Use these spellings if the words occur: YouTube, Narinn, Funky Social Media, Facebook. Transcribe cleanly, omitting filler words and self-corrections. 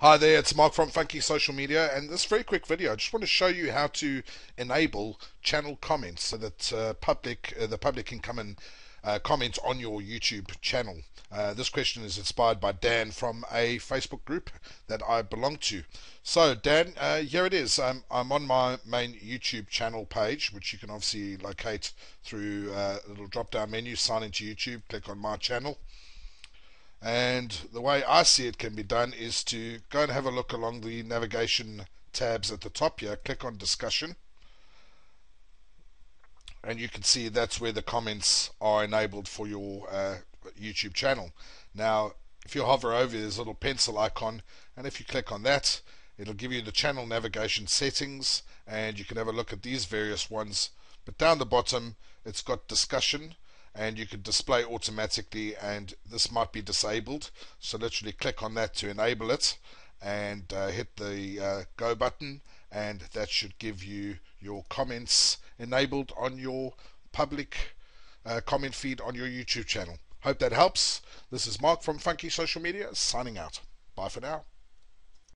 Hi there, it's Mark from Funky Social Media, and this very quick video I just want to show you how to enable channel comments so that the public can come and comment on your YouTube channel. This question is inspired by Dan from a Facebook group that I belong to. So Dan, here it is. I'm on my main YouTube channel page, which you can obviously locate through a little drop down menu. Sign into YouTube, click on my channel. And the way I see it can be done is to go and have a look along the navigation tabs at the top here, click on discussion, and you can see that's where the comments are enabled for your YouTube channel. Now if you hover over, there's a little pencil icon, and if you click on that, it'll give you the channel navigation settings, and you can have a look at these various ones. But down the bottom it's got discussion, and you can display automatically, and this might be disabled, so literally click on that to enable it, and hit the go button, and that should give you your comments enabled on your public comment feed on your YouTube channel. Hope that helps. This is Mark from Funky Social Media signing out. Bye for now.